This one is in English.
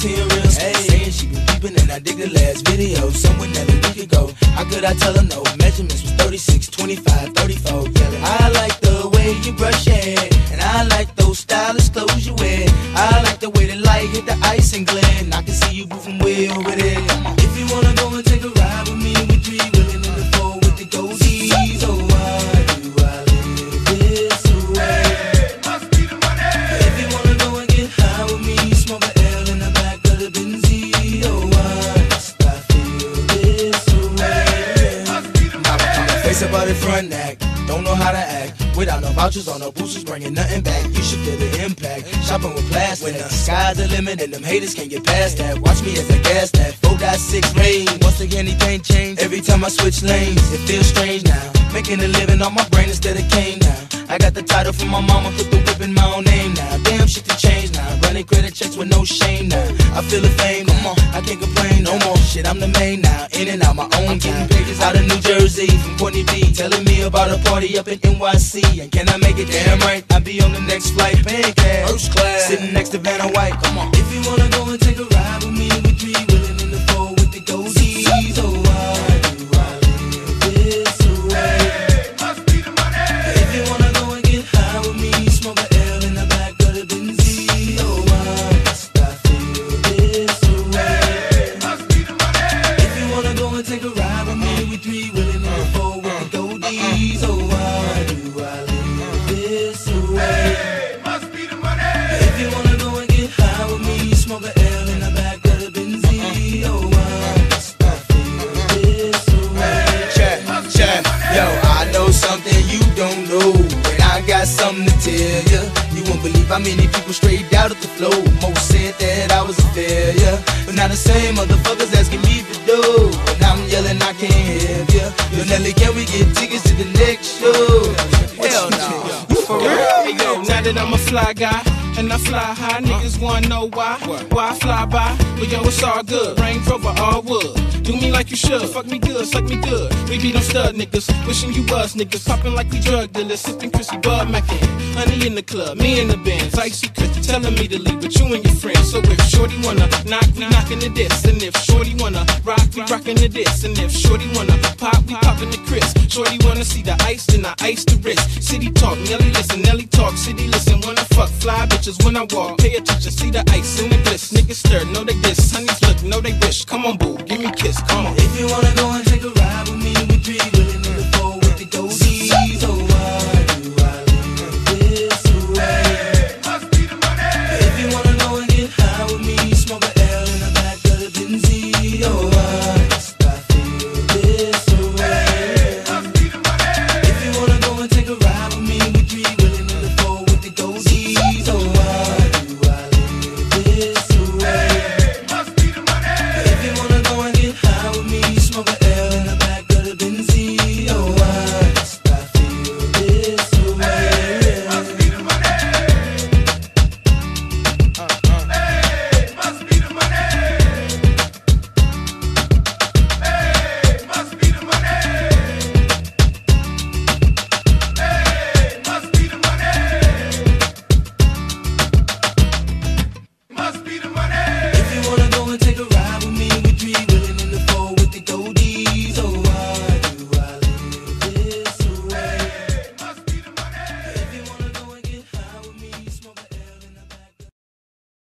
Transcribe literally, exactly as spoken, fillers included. ten reels. Hey. Saying she been peeping and I dig the last video. Someone never we could go. How could I tell her no? Measurements was thirty-six, twenty-five, thirty-four. I like the way you brush your hair, and I like those stylish clothes you wear. I like the way the light hit the ice and glare. I can see you moving way over there. If you wanna go and take a ride with me, we three women in the four with the goldies. Oh, why do I live this way? Hey, must be the money. If you wanna go and get high with me, smoke an L in the back of the Benzie. Oh, why must I feel this way? Hey, must be the money. My face about it front act, don't know how to act. Without no vouchers or no boosters, bringing nothing back. You should feel the impact. Shopping with plastic. When the sky's the limit and them haters can't get past that. Watch me as I gas that four point six range. Once again, anything changed. Every time I switch lanes, it feels strange now. Making a living on my brain instead of cane now. I got the title from my mama, put the whip in my own name now. Damn shit to change now. Running credit checks with no shame now. I feel the fame, come on, I can't complain no more. Shit, I'm the main now. In and out my own game. Pictures out of New Jersey from Courtney B, telling me about a party up in N Y C. And can I make it? Damn right, I'll be on the next flight, paying cash, first class, sitting next to Vanna White. Come on, if you wanna go and take a ride with me, we three willing in the four with the goldies. Oh, why do I live this way? Hey, must be the money. If you wanna go and get high with me, smoke an L in the back of the Benzie. Oh, why must I feel this way? Hey, must be the money. If you wanna go and take a ride with me, we three willing in the four with the goldies. Oh, why do I live this way? Hey, must be the money. If you wanna go and get high with me, smoke an L in the back of the Benzie. Oh, why must I feel this way? Check, check, yo, I know something you don't know, and I got something to tell ya. You won't believe how many people strayed out of the flow. Most said that I was a failure, but now the same motherfuckers asking me for dough, and I'm yelling I can't help ya. Yo, Nelly, can we get tickets to the next show? Hell no. For real? Hey, yo, now that I'm a fly guy and I fly high, niggas wanna know why. Why I fly by? But yo, it's all good. Rain Rover, all wood. Do me like you should. Fuck me good, suck me good. We be them stud niggas, wishing you was niggas. Popping like we drug dealers, sipping Chrissy Bud Mackin. Honey in the club, me in the Benz. Icy Chris telling me to leave with you and your friends. So if shorty wanna knock, we knockin' the diss. And if shorty wanna rock, we rockin' the diss. And if shorty wanna pop, we poppin' the crisp. Shorty wanna see the ice, then I ice the wrist. City talk, Nelly listen, Nelly talk. City listen, when I fuck fly bitches when I walk. Pay attention, see the ice in the bliss. Niggas stir, know they diss. Honeys look, know they wish. Come on, boo, give me a kiss. Come on. If you wanna go and take a ride.